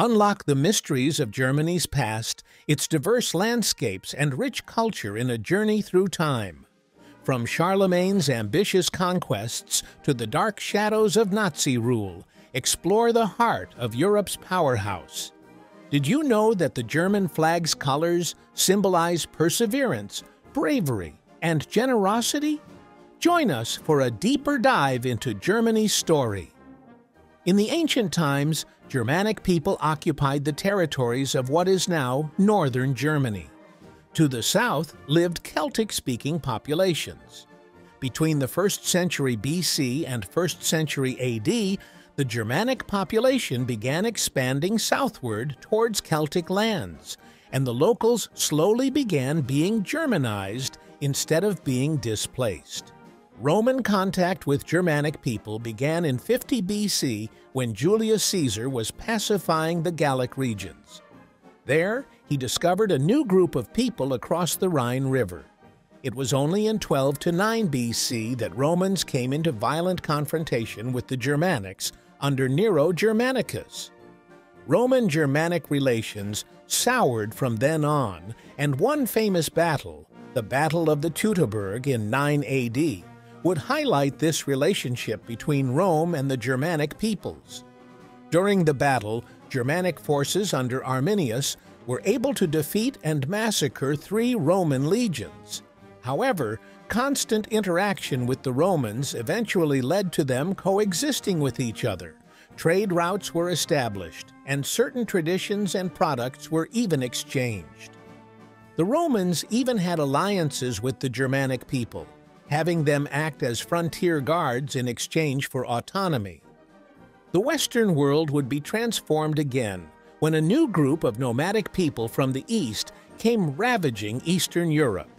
Unlock the mysteries of Germany's past, its diverse landscapes, and rich culture in a journey through time. From Charlemagne's ambitious conquests to the dark shadows of Nazi rule, explore the heart of Europe's powerhouse. Did you know that the German flag's colors symbolize perseverance, bravery, and generosity? Join us for a deeper dive into Germany's story. In the ancient times, Germanic people occupied the territories of what is now northern Germany. To the south lived Celtic-speaking populations. Between the 1st century BC and 1st century AD, the Germanic population began expanding southward towards Celtic lands, and the locals slowly began being Germanized instead of being displaced. Roman contact with Germanic people began in 50 BC when Julius Caesar was pacifying the Gallic regions. There, he discovered a new group of people across the Rhine River. It was only in 12–9 BC that Romans came into violent confrontation with the Germanics under Nero Germanicus. Roman-Germanic relations soured from then on, and one famous battle, the Battle of the Teutoburg in 9 AD, would highlight this relationship between Rome and the Germanic peoples. During the battle, Germanic forces under Arminius were able to defeat and massacre 3 Roman legions. However, constant interaction with the Romans eventually led to them coexisting with each other. Trade routes were established, and certain traditions and products were even exchanged. The Romans even had alliances with the Germanic people, having them act as frontier guards in exchange for autonomy. The Western world would be transformed again when a new group of nomadic people from the East came ravaging Eastern Europe.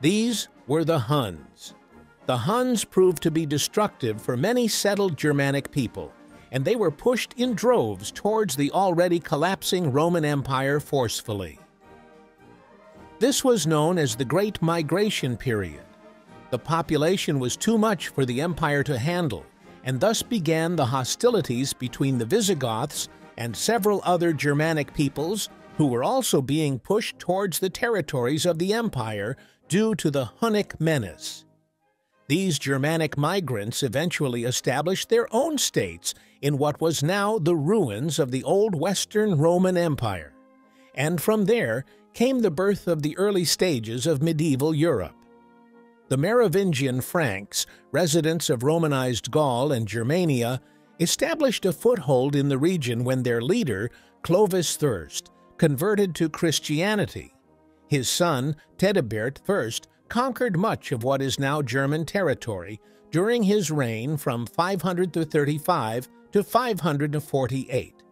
These were the Huns. The Huns proved to be destructive for many settled Germanic people, and they were pushed in droves towards the already collapsing Roman Empire forcefully. This was known as the Great Migration period. The population was too much for the empire to handle, and thus began the hostilities between the Visigoths and several other Germanic peoples who were also being pushed towards the territories of the empire due to the Hunnic menace. These Germanic migrants eventually established their own states in what was now the ruins of the old Western Roman Empire. And from there came the birth of the early stages of medieval Europe. The Merovingian Franks, residents of Romanized Gaul and Germania, established a foothold in the region when their leader, Clovis I, converted to Christianity. His son, Theuderic I, conquered much of what is now German territory during his reign from 535 to 548.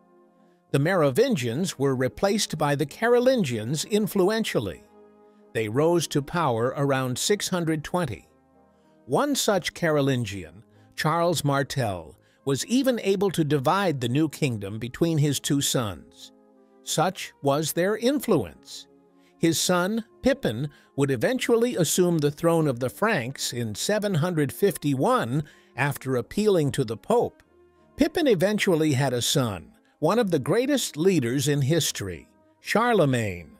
The Merovingians were replaced by the Carolingians influentially. They rose to power around 620. One such Carolingian, Charles Martel, was even able to divide the new kingdom between his 2 sons. Such was their influence. His son, Pippin, would eventually assume the throne of the Franks in 751 after appealing to the Pope. Pippin eventually had a son, one of the greatest leaders in history, Charlemagne.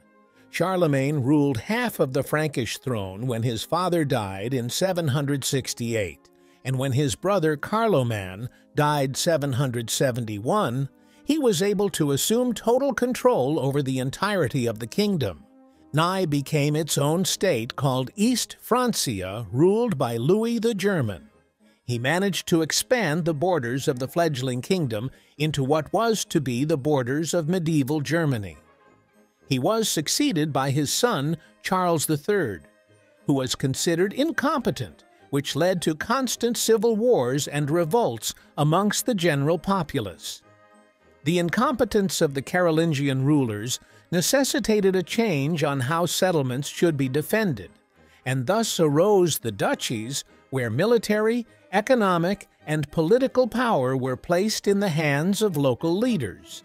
Charlemagne ruled half of the Frankish throne when his father died in 768, and when his brother Carloman died 771, he was able to assume total control over the entirety of the kingdom. Nye became its own state called East Francia, ruled by Louis the German. He managed to expand the borders of the fledgling kingdom into what was to be the borders of medieval Germany. He was succeeded by his son, Charles III, who was considered incompetent, which led to constant civil wars and revolts amongst the general populace. The incompetence of the Carolingian rulers necessitated a change on how settlements should be defended, and thus arose the duchies, where military, economic, and political power were placed in the hands of local leaders.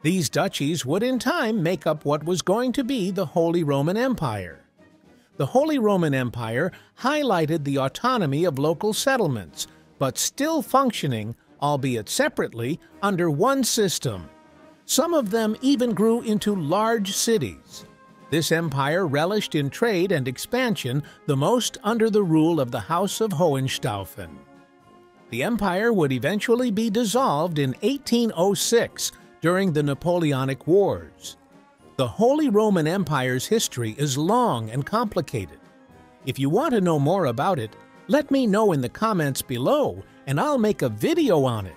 These duchies would in time make up what was going to be the Holy Roman Empire. The Holy Roman Empire highlighted the autonomy of local settlements, but still functioning, albeit separately, under one system. Some of them even grew into large cities. This empire relished in trade and expansion, the most under the rule of the House of Hohenstaufen. The empire would eventually be dissolved in 1806 during the Napoleonic Wars. The Holy Roman Empire's history is long and complicated. If you want to know more about it, let me know in the comments below and I'll make a video on it.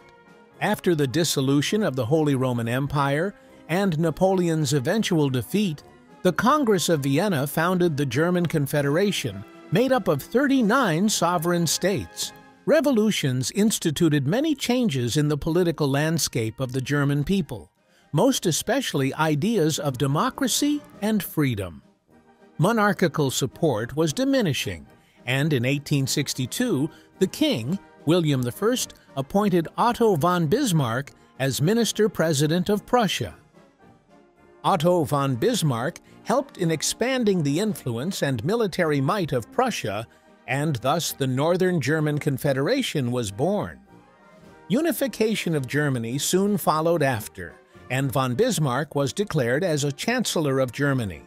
After the dissolution of the Holy Roman Empire and Napoleon's eventual defeat, the Congress of Vienna founded the German Confederation, made up of 39 sovereign states. Revolutions instituted many changes in the political landscape of the German people, most especially ideas of democracy and freedom. Monarchical support was diminishing, and in 1862, the king, William I, appointed Otto von Bismarck as Minister-President of Prussia. Otto von Bismarck helped in expanding the influence and military might of Prussia, and thus the Northern German Confederation was born. Unification of Germany soon followed after, and von Bismarck was declared as a Chancellor of Germany.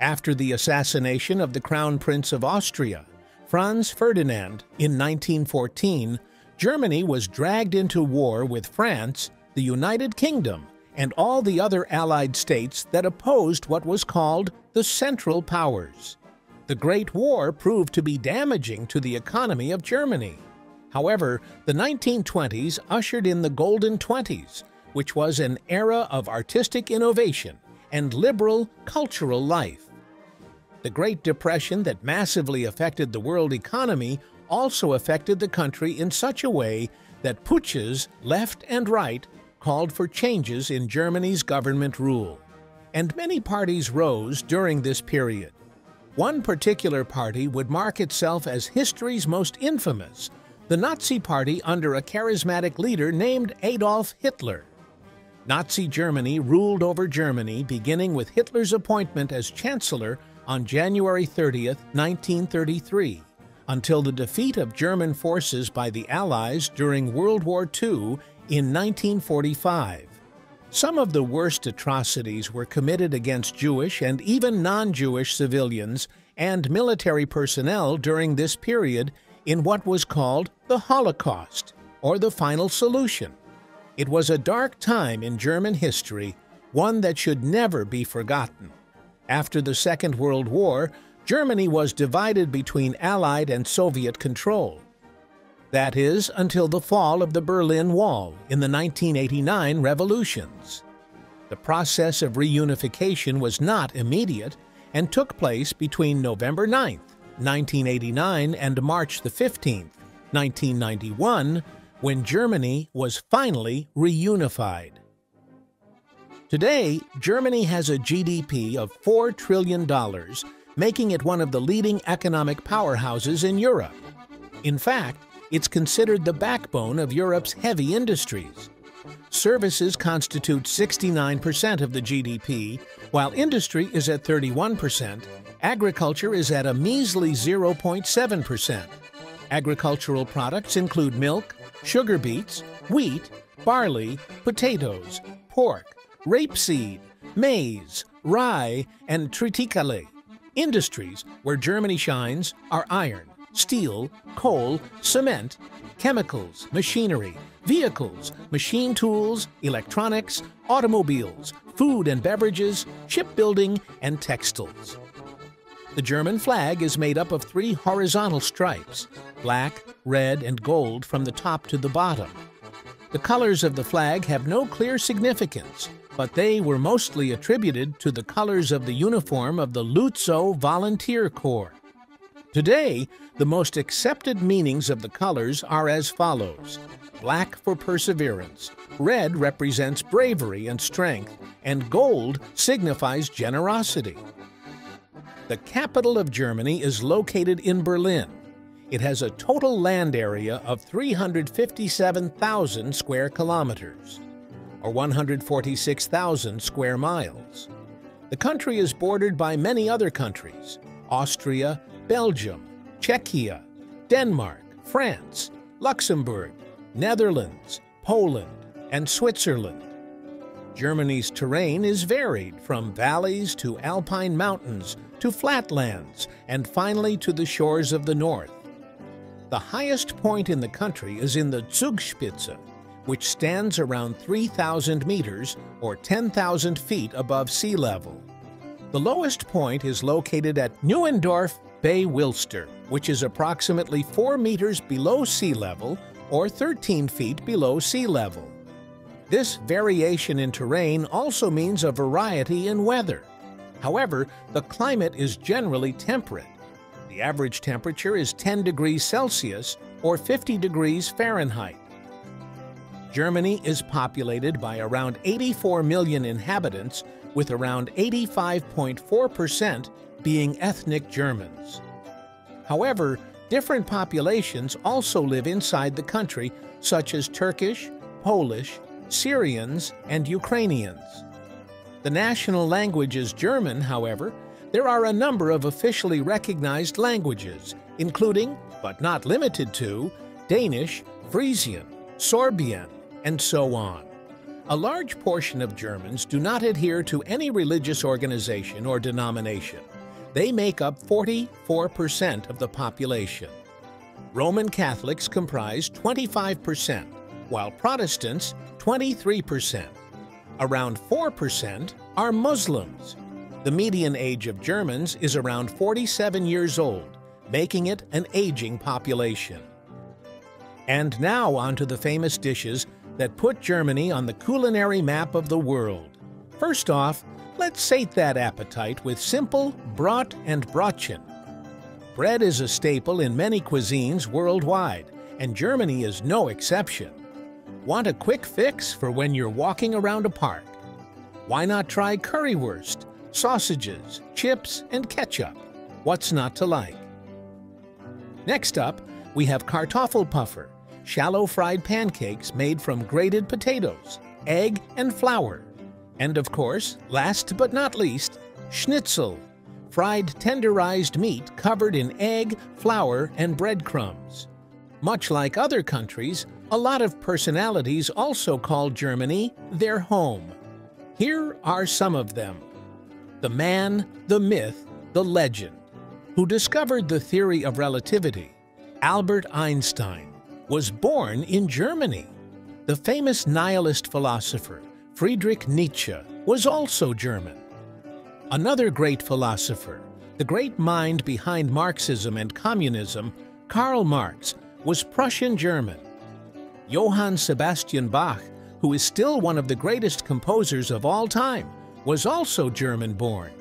After the assassination of the Crown Prince of Austria, Franz Ferdinand, in 1914, Germany was dragged into war with France, the United Kingdom, and all the other Allied states that opposed what was called the Central Powers. The Great War proved to be damaging to the economy of Germany. However, the 1920s ushered in the Golden Twenties, which was an era of artistic innovation and liberal cultural life. The Great Depression that massively affected the world economy also affected the country in such a way that putschs, left and right, called for changes in Germany's government rule. And many parties rose during this period. One particular party would mark itself as history's most infamous, the Nazi Party under a charismatic leader named Adolf Hitler. Nazi Germany ruled over Germany beginning with Hitler's appointment as Chancellor on January 30, 1933, until the defeat of German forces by the Allies during World War II in 1945. Some of the worst atrocities were committed against Jewish and even non-Jewish civilians and military personnel during this period in what was called the Holocaust, or the Final Solution. It was a dark time in German history, one that should never be forgotten. After the Second World War, Germany was divided between Allied and Soviet control. That is, until the fall of the Berlin Wall in the 1989 revolutions. The process of reunification was not immediate and took place between November 9, 1989 and March 15, 1991, when Germany was finally reunified. Today, Germany has a GDP of $4 trillion, making it one of the leading economic powerhouses in Europe. In fact, it's considered the backbone of Europe's heavy industries. Services constitute 69% of the GDP, while industry is at 31%, agriculture is at a measly 0.7%. Agricultural products include milk, sugar beets, wheat, barley, potatoes, pork, rapeseed, maize, rye, and triticale. Industries where Germany shines are iron, steel, coal, cement, chemicals, machinery, vehicles, machine tools, electronics, automobiles, food and beverages, shipbuilding, and textiles. The German flag is made up of 3 horizontal stripes, black, red, and gold from the top to the bottom. The colors of the flag have no clear significance, but they were mostly attributed to the colors of the uniform of the Lützow Volunteer Corps. Today, the most accepted meanings of the colors are as follows. Black for perseverance, red represents bravery and strength, and gold signifies generosity. The capital of Germany is located in Berlin. It has a total land area of 357,000 square kilometers, or 146,000 square miles. The country is bordered by many other countries: Austria, Belgium, Czechia, Denmark, France, Luxembourg, Netherlands, Poland, and Switzerland. Germany's terrain is varied, from valleys to alpine mountains to flatlands, and finally to the shores of the north. The highest point in the country is in the Zugspitze, which stands around 3,000 meters or 10,000 feet above sea level. The lowest point is located at Neuendorf, Bay Wilster, which is approximately 4 meters below sea level or 13 feet below sea level. This variation in terrain also means a variety in weather. However, the climate is generally temperate. The average temperature is 10 degrees Celsius or 50 degrees Fahrenheit. Germany is populated by around 84 million inhabitants, with around 85.4% being ethnic Germans. However, different populations also live inside the country, such as Turkish, Polish, Syrians, and Ukrainians. The national language is German, however. There are a number of officially recognized languages, including, but not limited to, Danish, Frisian, Sorbian, and so on. A large portion of Germans do not adhere to any religious organization or denomination. They make up 44% of the population. Roman Catholics comprise 25%, while Protestants 23%. Around 4% are Muslims. The median age of Germans is around 47 years old, making it an aging population. And now onto the famous dishes that put Germany on the culinary map of the world. First off, let's sate that appetite with simple Brot and Brötchen. Bread is a staple in many cuisines worldwide, and Germany is no exception. Want a quick fix for when you're walking around a park? Why not try currywurst, sausages, chips, and ketchup? What's not to like? Next up, we have Kartoffelpuffer, shallow fried pancakes made from grated potatoes, egg, and flour. And of course, last but not least, schnitzel, fried tenderized meat covered in egg, flour, and breadcrumbs. Much like other countries, a lot of personalities also call Germany their home. Here are some of them. The man, the myth, the legend, who discovered the theory of relativity, Albert Einstein, was born in Germany. The famous nihilist philosopher, Friedrich Nietzsche, was also German. Another great philosopher, the great mind behind Marxism and communism, Karl Marx, was Prussian-German. Johann Sebastian Bach, who is still one of the greatest composers of all time, was also German-born.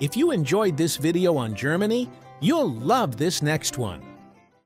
If you enjoyed this video on Germany, you'll love this next one.